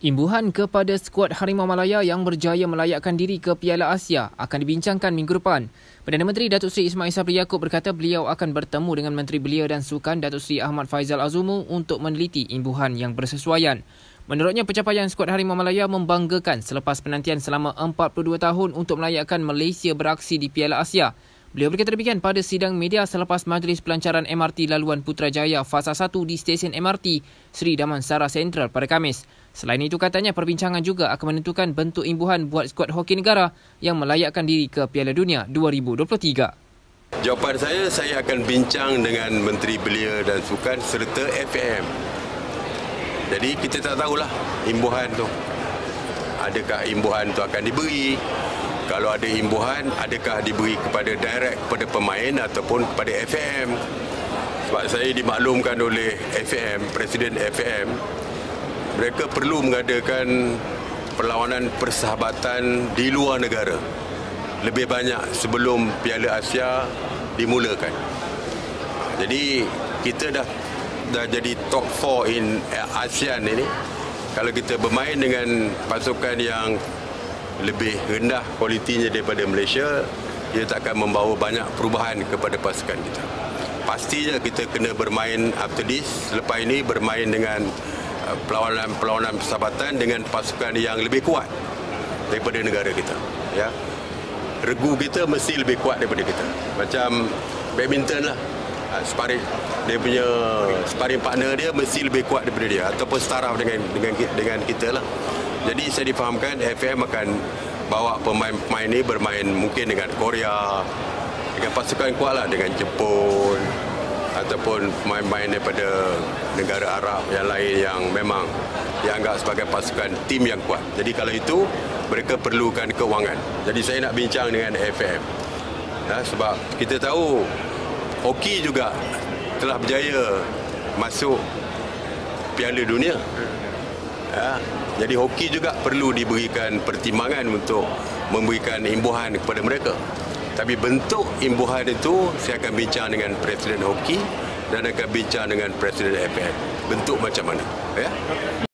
Imbuhan kepada skuad Harimau Malaya yang berjaya melayakkan diri ke Piala Asia akan dibincangkan minggu depan. Perdana Menteri Datuk Seri Ismail Sabri Yaakob berkata beliau akan bertemu dengan Menteri Belia dan Sukan Datuk Seri Ahmad Faizal Azumu untuk meneliti imbuhan yang bersesuaian. Menurutnya, pencapaian skuad Harimau Malaya membanggakan selepas penantian selama 42 tahun untuk melayakkan Malaysia beraksi di Piala Asia. Beliau berkata demikian pada sidang media selepas majlis pelancaran MRT laluan Putrajaya fasa 1 di stesen MRT Sri Damansara Sentral pada Khamis. Selain itu, katanya perbincangan juga akan menentukan bentuk imbuhan buat skuad hoki negara yang melayakkan diri ke Piala Dunia 2023. Jawapan saya akan bincang dengan Menteri Belia dan Sukan serta FPN. Jadi kita tak tahulah imbuhan tu. Adakah imbuhan tu akan diberi? Kalau ada imbuhan, adakah diberi kepada direct kepada pemain ataupun kepada FAM? Sebab saya dimaklumkan oleh FAM, Presiden FAM, mereka perlu mengadakan perlawanan persahabatan di luar negara lebih banyak sebelum Piala Asia dimulakan. Jadi kita dah jadi top 4 in ASEAN ini. Kalau kita bermain dengan pasukan yang lebih rendah kualitinya daripada Malaysia, dia tak akan membawa banyak perubahan kepada pasukan kita. Pastinya kita kena bermain after this, selepas ini bermain dengan perlawanan persahabatan dengan pasukan yang lebih kuat daripada negara kita. Ya, regu kita mesti lebih kuat daripada kita. Macam badminton lah, sparring, dia punya sparring partner dia mesti lebih kuat daripada dia ataupun setara dengan kita lah. Jadi saya difahamkan FAM akan bawa pemain-pemain ini bermain mungkin dengan Korea, dengan pasukan kuat lah, dengan Jepun ataupun pemain-pemain daripada negara Arab yang lain yang memang dianggap sebagai pasukan tim yang kuat. Jadi kalau itu, mereka perlukan kewangan. Jadi saya nak bincang dengan FAM. Sebab kita tahu hoki juga telah berjaya masuk Piala Dunia. Ya, jadi hoki juga perlu diberikan pertimbangan untuk memberikan imbuhan kepada mereka. Tapi bentuk imbuhan itu saya akan bincang dengan Presiden Hoki dan akan bincang dengan Presiden FPN. Bentuk macam mana? Ya.